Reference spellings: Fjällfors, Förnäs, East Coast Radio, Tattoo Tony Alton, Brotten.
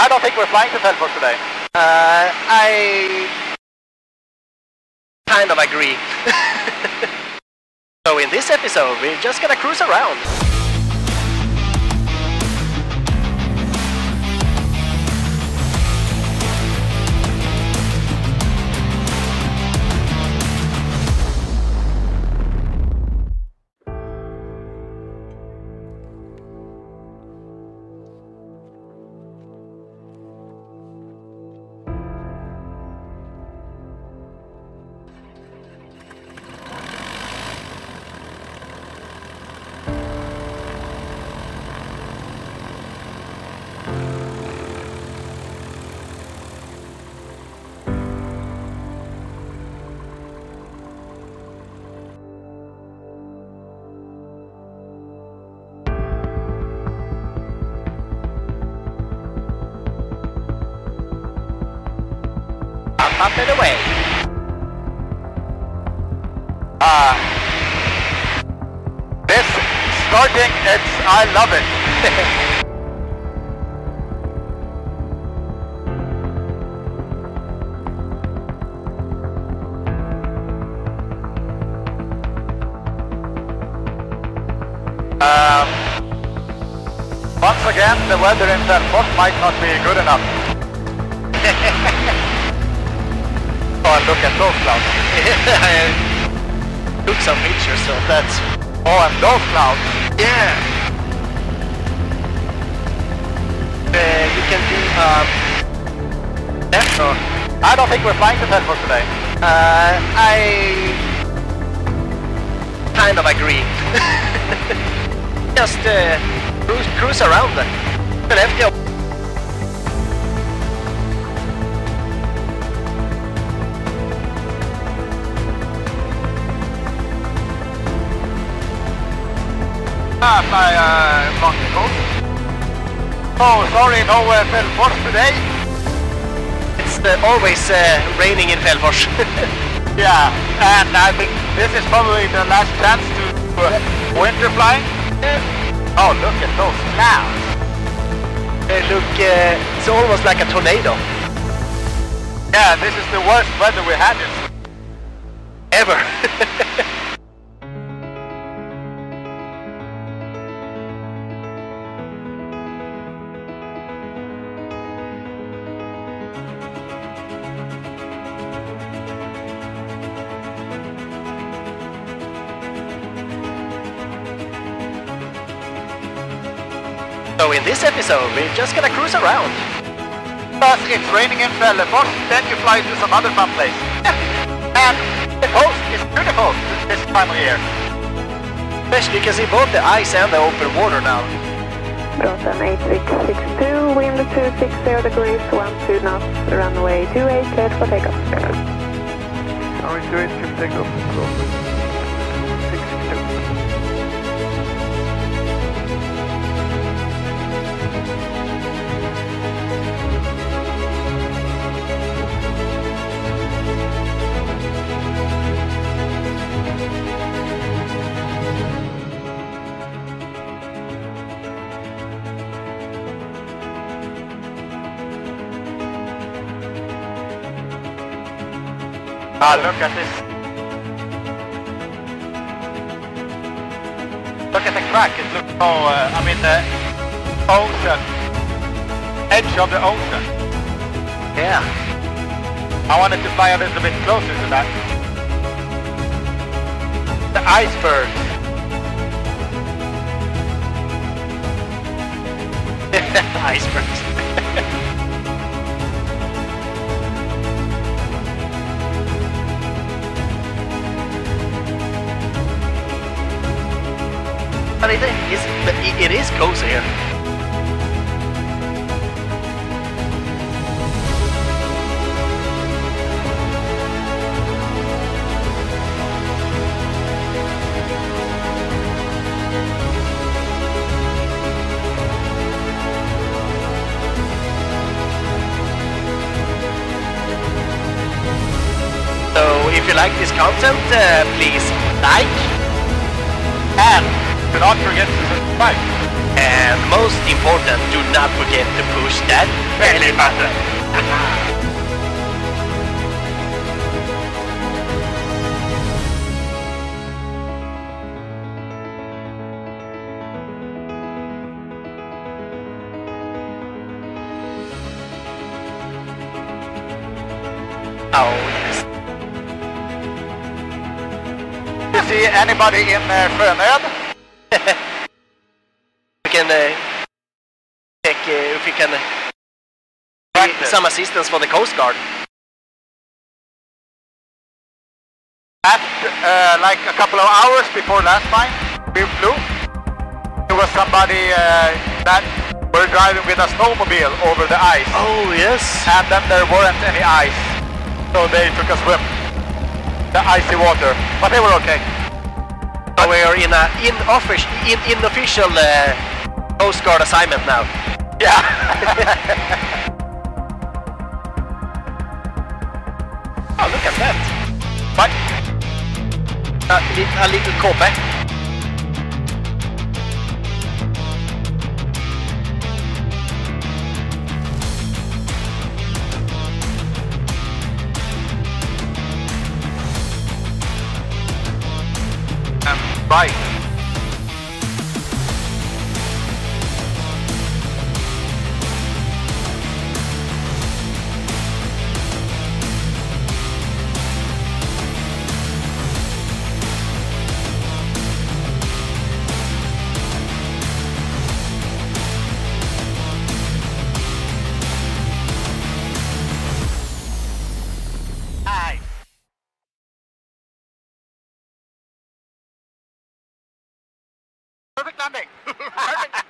I don't think we're flying to Fjällfors today. I kind of agree. So in this episode, we're just gonna cruise around. Up and away. This starting, I love it. Once again, the weather in Fjällfors might not be good enough. Oh, look at those clouds. I took some pictures of that. Oh, and those clouds. Yeah. You can do left or... I don't think we're flying to Fjällfors today. I kind of agree. Just cruise around then. Left. By monkey boat. Oh, sorry, no Fjällfors today. It's always raining in Fjällfors. Yeah, and I think this is probably the last chance to winter flying. Oh, look at those clouds. They look, it's almost like a tornado. Yeah, this is the worst weather we had ever. So in this episode, we're just gonna cruise around. But it's raining in Fjällfors, then you fly to some other fun place. And the coast is beautiful this time of year. Especially you can see both the ice and the open water now. Brotten 8662, wind 260 degrees, 12 knots, runway 28, cleared for takeoff. Runway 28, cleared for takeoff. Ah, look at this. Look at the crack, it looks so, I mean the ocean, edge of the ocean. Yeah. I wanted to fly a little bit closer to that. The iceberg. Icebergs. But it is close here. So if you like this content, please like and do not forget to subscribe. And most important, do not forget to push that belly button! Oh, yes. Do you see anybody in Förnäs? We can check if we can get some assistance for the Coast Guard. At like a couple of hours before last time, we flew. There was somebody that were driving with a snowmobile over the ice. Oh, yes. And then there weren't any ice. So they took a swim, the icy water, but they were okay. So we are in an unofficial Coast Guard assignment now. Yeah. Oh, look at that. What? A little copper. Right. Perfect landing! Perfect!